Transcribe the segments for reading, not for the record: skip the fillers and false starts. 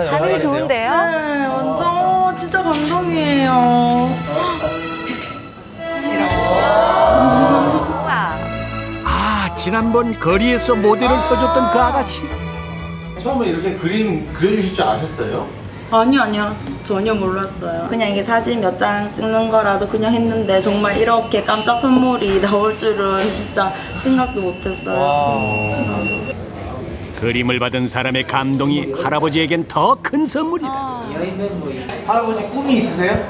항상 반응이 좋은데요? 네, 완전 진짜 감동이에요. 아, 지난번 거리에서 모델을 서줬던 그 아가씨. 처음에 이렇게 그림 그려주실 줄 아셨어요? 아니요. 전혀 몰랐어요. 그냥 이게 사진 몇 장 찍는 거라서 그냥 했는데 정말 이렇게 깜짝 선물이 나올 줄은 진짜 생각도 못했어요. 그림을 받은 사람의 감동이 할아버지에겐 더 큰 선물이다. 할아버지 꿈이 있으세요?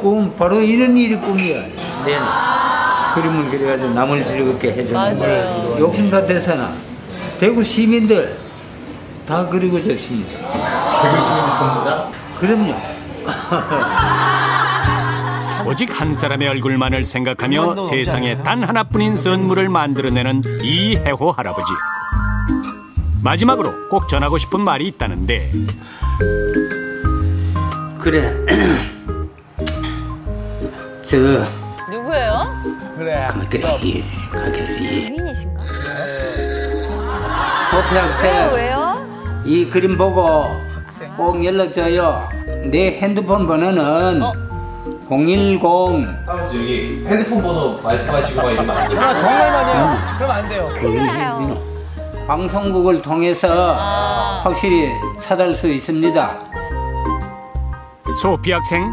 꿈, 바로 이런 일이 꿈이야. 네. 그림을 그려가지고 남을 즐겁게 해주는 거예요. 욕심 같아서나 대구 시민들 다 그리고 싶습니다. 대구 시민들 전부 다? 그럼요. 오직 한 사람의 얼굴만을 생각하며 세상에 단 하나뿐인 선물을 만들어내는 이해호 할아버지. 마지막으로 꼭 전하고 싶은 말이 있다는데. 그래. 저 누구예요? 그래. 그래. 유인이신가? 소피 학생. 왜요? 이 그림 보고 학생. 꼭 연락 줘요. 내 핸드폰 번호는 010. 아버지 여기 핸드폰 번호 말씀하시고 가 이름 맞죠? 아 정말 많이요. 그럼 안 돼요. 그래요. 방송국을 통해서 확실히 찾을 수 있습니다. 소피 학생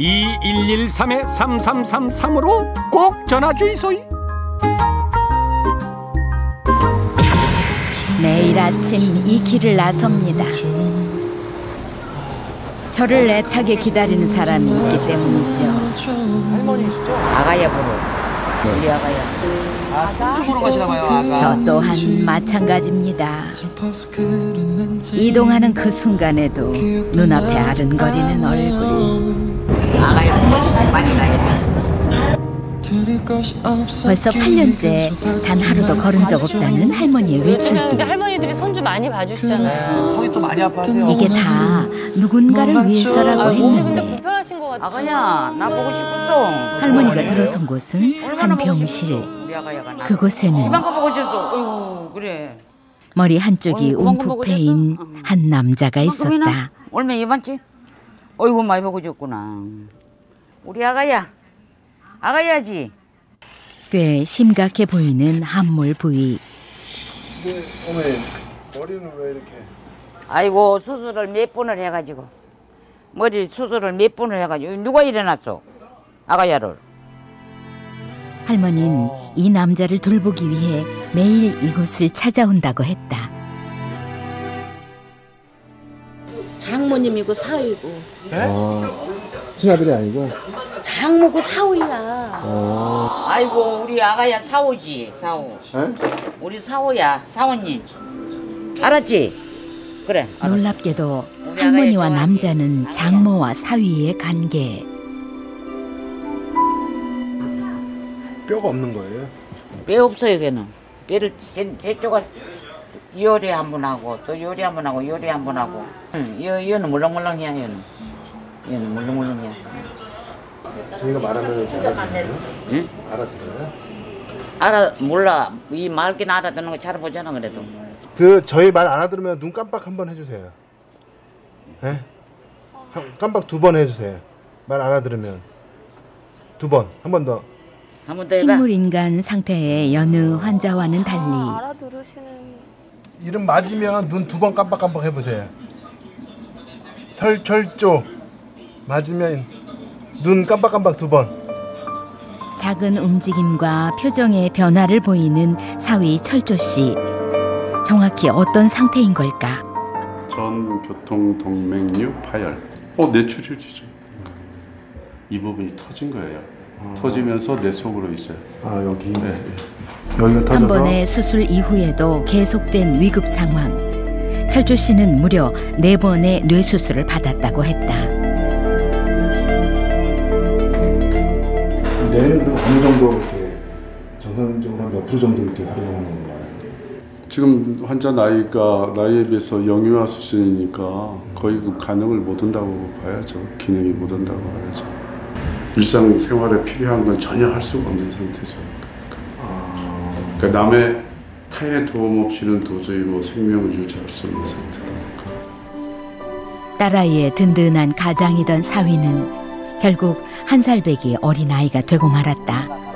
2113-3333으로 꼭 전화 주이소이. 매일 아침 이 길을 나섭니다. 저를 애타게 기다리는 사람이 있기 때문이죠. 할머니시죠? 아가야 보러. 우리 아가야. 저 또한 마찬가지입니다. 이동하는 그 순간에도 눈앞에 아른거리는 얼굴. 아가야, 많이 나야 돼. 벌써 8년째 단 하루도 걸은 적 없다는 할머니의 외출길. 할머니들이 손주 많이 봐주시잖아요. 허리 또 많이 아파하세요. 이게 다 누군가를 위해서라고 했는데. 아가야, 나 보고 싶었어. 할머니가 들어선 곳은 한 병실. 그곳에는 머리 한쪽이 움푹패인 한 남자가 있었다. 얼마 예반지? 어이구 많이 보고 줬구나. 우리 아가야, 아가야지. 꽤 심각해 보이는 함몰 부위. 오늘 머리는 왜 이렇게? 아이고 수술을 몇 번을 해가지고 머리 수술을 몇 번을 해가지고 누가 일어났어? 아가야를. 할머니는 이 남자를 돌보기 위해 매일 이곳을 찾아온다고 했다. 장모님이고 사위고. 네? 친아들이 아니고? 장모고 사위야. 아이고 우리 아가야 사오지 사오. 에? 우리 사오야 사오님. 알았지? 그래. 알았지. 놀랍게도 할머니와 남자는 장모와 사위의 관계. 뼈가 없는 거예요? 뼈 없어요, 걔는. 뼈를 세 쪽을 요리 한번 하고 또 요리 한번 하고 요리 한번 하고. 얘는 물렁물렁이야, 얘는. 얘는 물렁물렁이야. 저희가 말하면 알아들어요? 응? 알아들어요? 알아 몰라. 이 말긴 알아듣는 거 잘 보잖아, 그래도. 그 저희 말 알아들으면 눈 깜빡 한번 해주세요. 예? 깜빡 2번 해주세요. 말 알아들으면 2번, 한 번 더. 식물인간 상태의 여느 환자와는 달리 이름 맞으면 눈 2번 깜빡깜빡 해보세요. 설철조 맞으면 눈 깜빡깜빡 2번. 작은 움직임과 표정의 변화를 보이는 사위 철조 씨. 정확히 어떤 상태인 걸까? 전교통동맥류 파열. 뇌출혈이죠. 이 부분이 터진 거예요. 터지면서 뇌 속으로 이제 여기 네. 여기가 터져서 한 번의 수술 이후에도 계속된 위급 상황. 철조 씨는 무려 4번의 뇌 수술을 받았다고 했다. 뇌는 그럼 어느 정도 이렇게 정상적으로 몇 프로 정도 이렇게 활용하는 건가요? 지금 환자 나이에 비해서 영유아 수준이니까 거의 가능을 못 한다고 봐야죠. 기능이 못 한다고 봐야죠. 일상생활에 필요한 건 전혀 할 수가 없는 상태죠. 그러니까 남의 타인의 도움 없이는 도저히 생명을 유지할 수 없는 상태라니까. 딸아이의 든든한 가장이던 사위는 결국 한 살배기 어린아이가 되고 말았다.